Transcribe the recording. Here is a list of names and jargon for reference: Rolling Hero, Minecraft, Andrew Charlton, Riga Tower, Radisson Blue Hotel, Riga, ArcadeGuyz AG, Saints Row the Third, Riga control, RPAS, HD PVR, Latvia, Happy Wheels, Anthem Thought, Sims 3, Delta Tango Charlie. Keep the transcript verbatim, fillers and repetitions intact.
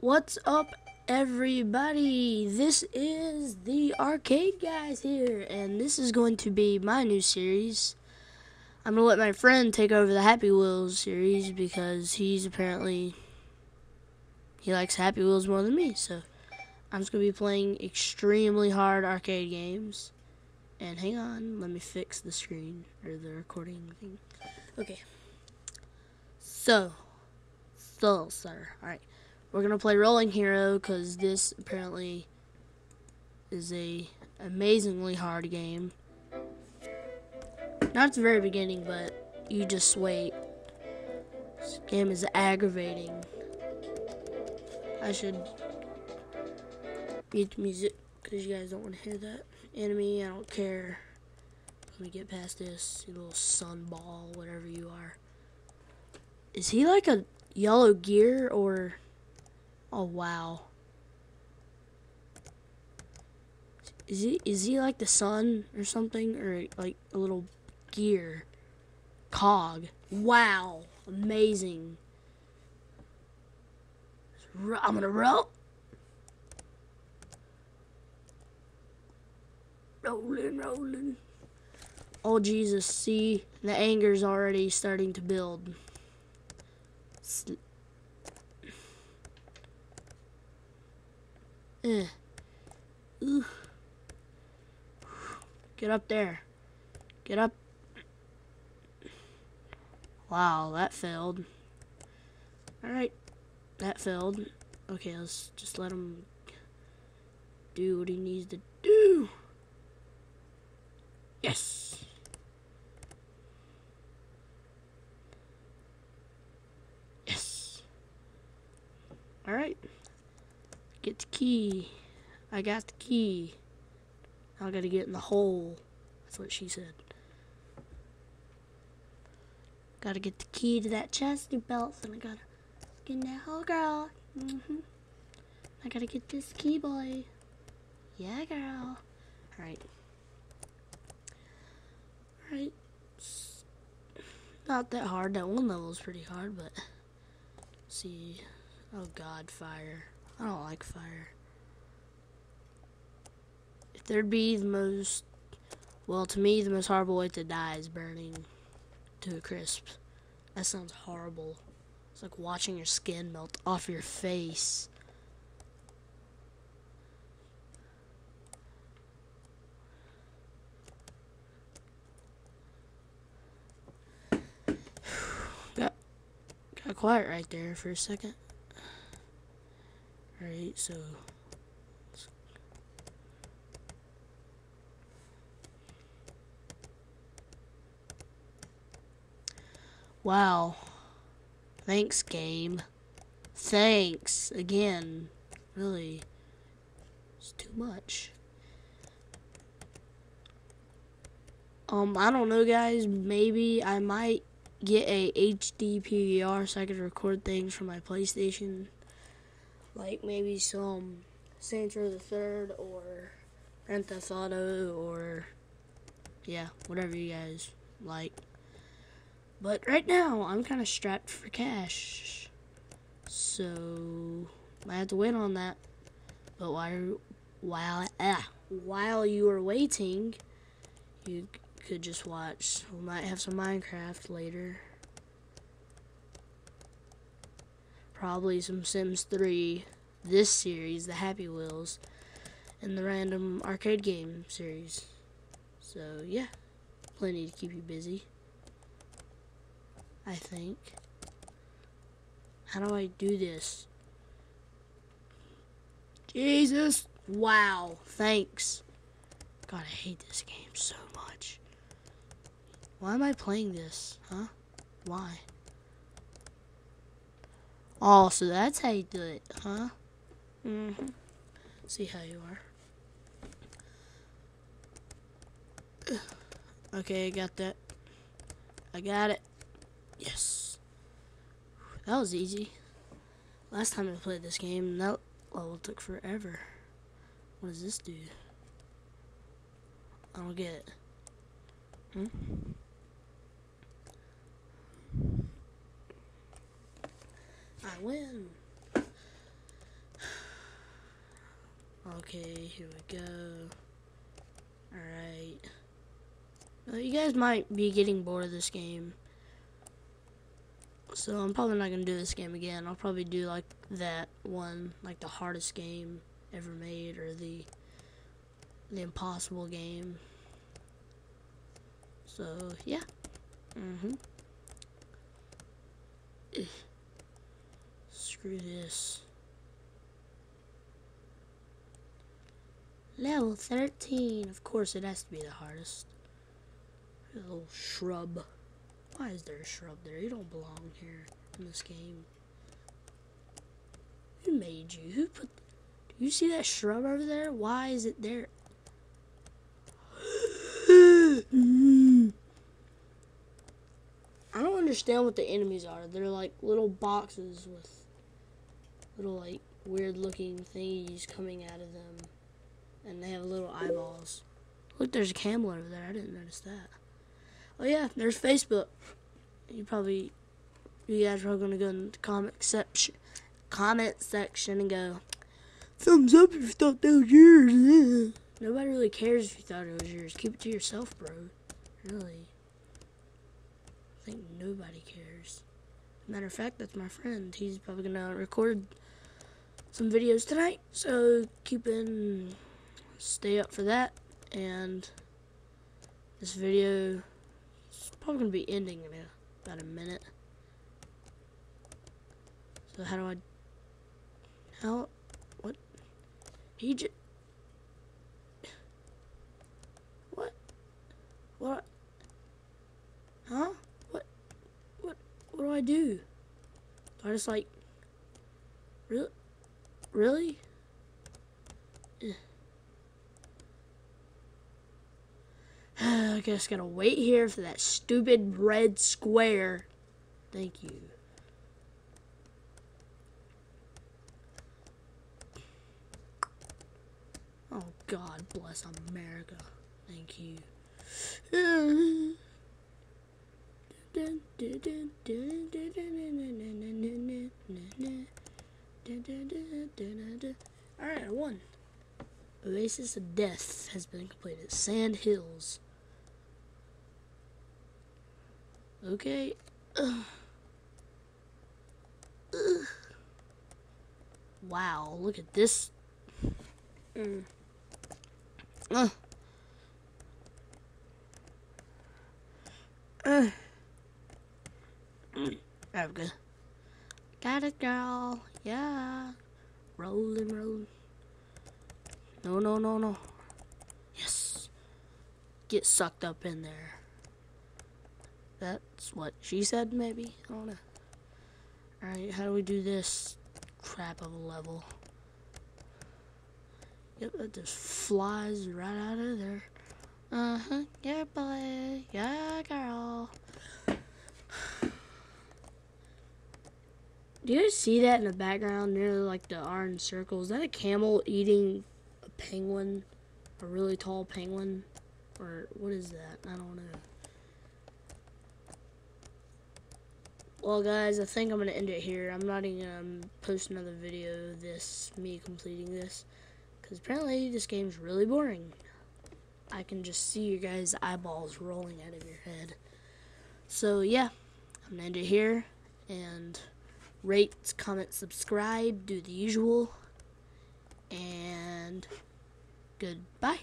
What's up, everybody? This is the Arcade Guys here, and this is going to be my new series. I'm gonna let my friend take over the Happy Wheels series because he's apparently he likes Happy Wheels more than me, so I'm just gonna be playing extremely hard arcade games. And hang on, let me fix the screen or the recording thing. Okay, so so sir, all right, we're gonna play Rolling Hero because this apparently is a amazingly hard game. Not at the very beginning, but you just wait. This game is aggravating. I should mute music because you guys don't want to hear that. Enemy, I don't care. Let me get past this, you little sunball, whatever you are. Is he like a yellow gear or? Oh wow. Is he is he like the sun or something, or like a little gear cog? Wow, amazing. I'm gonna roll. Rolling, rolling. Oh Jesus, see, the anger's already starting to build. It's, Eh. Ooh. Get up there. Get up. Wow, that failed. Alright. That failed. Okay, let's just let him do what he needs to do. Yes! Yes! Alright. Get the key. I got the key. I gotta get in the hole. That's what she said. Gotta get the key to that chest and belts, and I gotta get in that hole, girl. Mm-hmm. I gotta get this key, boy. Yeah, girl. Alright. Alright. Not that hard. That one level is pretty hard, but. Let's see. Oh, God, fire. I don't like fire. If there'd be the most, well, to me, the most horrible way to die is burning to a crisp. That sounds horrible. It's like watching your skin melt off your face. got, got quiet right there for a second. Alright, so wow. Thanks, game. Thanks again. Really, it's too much. Um, I don't know, guys. Maybe I might get a H D P V R so I could record things from my PlayStation. Like maybe some Saints Row the Third or Anthem Thought, or yeah, whatever you guys like. But right now I'm kind of strapped for cash, so I have to wait on that. But while while ah, while you are waiting, you could just watch. We might have some Minecraft later. Probably some Sims three, this series, the Happy Wheels, and the random arcade game series. So, yeah, plenty to keep you busy, I think. How do I do this? Jesus! Wow, thanks. God, I hate this game so much. Why am I playing this, huh? Why? Oh, so that's how you do it, huh? Mm-hmm. See how you are. Okay, I got that. I got it. Yes. That was easy. Last time I played this game, that level took forever. What does this do? I don't get it. Hmm? I win. Okay, here we go. Alright. Well, you guys might be getting bored of this game. So I'm probably not going to do this game again. I'll probably do like that one, like the hardest game ever made, or the the impossible game. So, yeah. Mm-hmm. Ugh. Screw this. Level thirteen. Of course it has to be the hardest. A little shrub. Why is there a shrub there? You don't belong here in this game. Who made you? Who put... Do you see that shrub over there? Why is it there? I don't understand what the enemies are. They're like little boxes with little like weird looking thingies coming out of them. And they have little eyeballs. Look, there's a camel over there. I didn't notice that. Oh yeah, there's Facebook. You probably, you guys are going to go in the comment section, comment section and go, thumbs up if you thought that was yours. Nobody really cares if you thought it was yours. Keep it to yourself, bro. Really. I think nobody cares. Matter of fact, that's my friend. He's probably going to record some videos tonight. So keep in... Stay up for that, and this video is probably going to be ending in a, about a minute. So how do I, how, what, he just, what, what, huh, what, what, what do I do? Do I just like, really, really? Ugh. I guess gotta wait here for that stupid red square. Thank you. Oh, God bless America. Thank you. Alright, I won. Oasis of Death has been completed. Sand Hills. Okay. Ugh. Ugh. Wow, look at this. Mm. Ugh. Ugh. Mm. I'm good. Got it, girl. Yeah. Rolling, rolling. No, no, no, no. Yes. Get sucked up in there. That's what she said, maybe? I don't know. Alright, how do we do this crap of a level? Yep, that just flies right out of there. Uh-huh, yeah, boy. Yeah, girl. Do you guys see that in the background near, like, the orange circle? Is that a camel eating a penguin? A really tall penguin? Or what is that? I don't know. Well, guys, I think I'm going to end it here. I'm not even going to post another video of this, me completing this. Because apparently this game's really boring. I can just see you guys' eyeballs rolling out of your head. So, yeah, I'm going to end it here. And rate, comment, subscribe, do the usual. And goodbye.